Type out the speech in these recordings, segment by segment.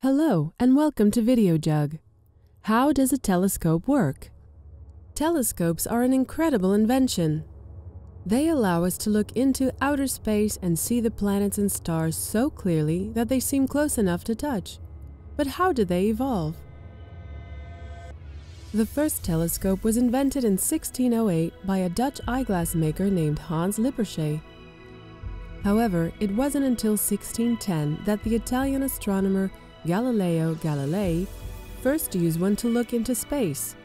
Hello and welcome to VideoJug. How does a telescope work? Telescopes are an incredible invention. They allow us to look into outer space and see the planets and stars so clearly that they seem close enough to touch. But how did they evolve? The first telescope was invented in 1608 by a Dutch eyeglass maker named Hans Lippershey. However, it wasn't until 1610 that the Italian astronomer Galileo Galilei first used one to look into space.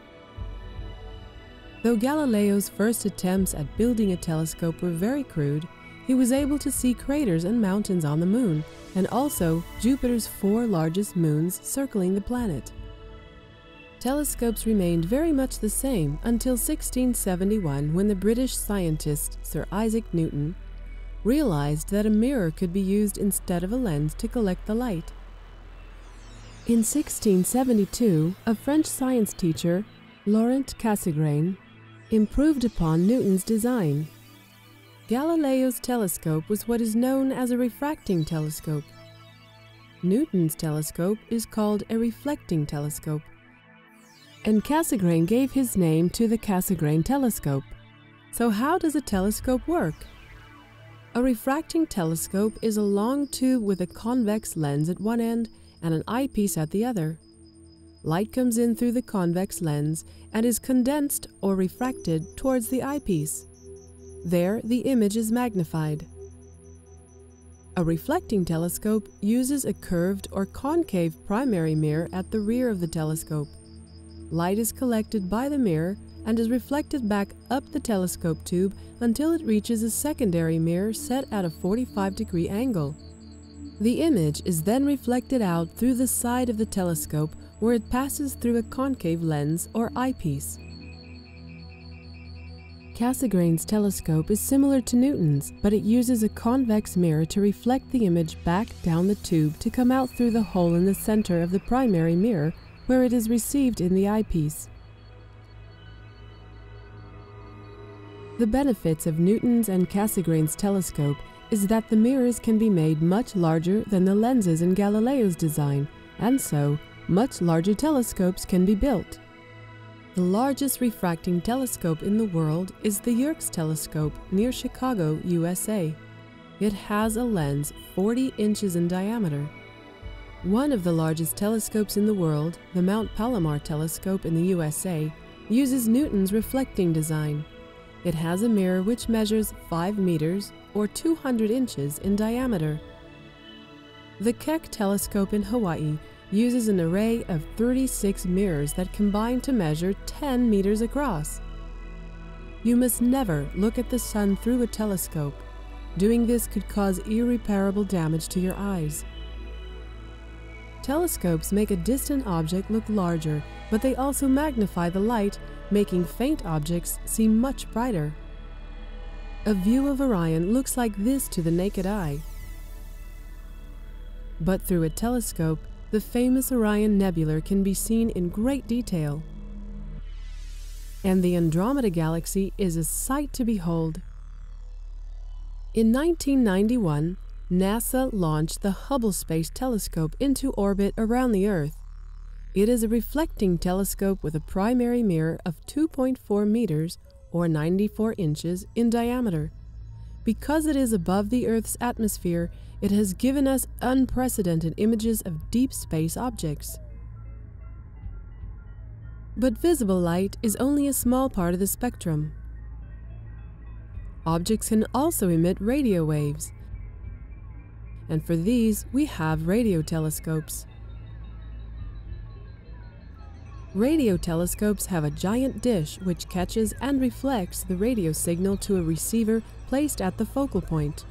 Though Galileo's first attempts at building a telescope were very crude, he was able to see craters and mountains on the moon, and also Jupiter's four largest moons circling the planet. Telescopes remained very much the same until 1671, when the British scientist Sir Isaac Newton realized that a mirror could be used instead of a lens to collect the light. In 1672, a French science teacher, Laurent Cassegrain, improved upon Newton's design. Galileo's telescope was what is known as a refracting telescope. Newton's telescope is called a reflecting telescope, and Cassegrain gave his name to the Cassegrain telescope. So how does a telescope work? A refracting telescope is a long tube with a convex lens at one end and an eyepiece at the other. Light comes in through the convex lens and is condensed or refracted towards the eyepiece. There, the image is magnified. A reflecting telescope uses a curved or concave primary mirror at the rear of the telescope. Light is collected by the mirror and is reflected back up the telescope tube until it reaches a secondary mirror set at a 45-degree angle. The image is then reflected out through the side of the telescope, where it passes through a concave lens or eyepiece. Cassegrain's telescope is similar to Newton's, but it uses a convex mirror to reflect the image back down the tube to come out through the hole in the center of the primary mirror, where it is received in the eyepiece. The benefits of Newton's and Cassegrain's telescope is that the mirrors can be made much larger than the lenses in Galileo's design, and so much larger telescopes can be built. The largest refracting telescope in the world is the Yerkes Telescope near Chicago, USA. It has a lens 40 inches in diameter. One of the largest telescopes in the world, the Mount Palomar Telescope in the USA, uses Newton's reflecting design. It has a mirror which measures 5 meters or 200 inches in diameter. The Keck telescope in Hawaii uses an array of 36 mirrors that combine to measure 10 meters across. You must never look at the sun through a telescope. Doing this could cause irreparable damage to your eyes. Telescopes make a distant object look larger, but they also magnify the light, making faint objects seem much brighter. A view of Orion looks like this to the naked eye. But through a telescope, the famous Orion Nebula can be seen in great detail. And the Andromeda Galaxy is a sight to behold. In 1991, NASA launched the Hubble Space Telescope into orbit around the Earth. It is a reflecting telescope with a primary mirror of 2.4 meters or 94 inches in diameter. Because it is above the Earth's atmosphere, it has given us unprecedented images of deep space objects. But visible light is only a small part of the spectrum. Objects can also emit radio waves, and for these we have radio telescopes. Radio telescopes have a giant dish which catches and reflects the radio signal to a receiver placed at the focal point.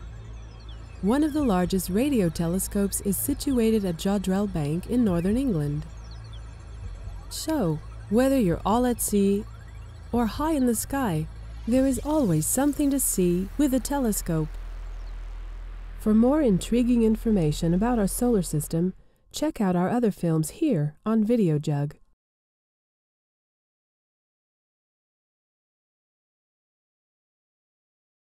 One of the largest radio telescopes is situated at Jodrell Bank in northern England. So, whether you're all at sea or high in the sky, there is always something to see with a telescope. For more intriguing information about our solar system, check out our other films here on VideoJug.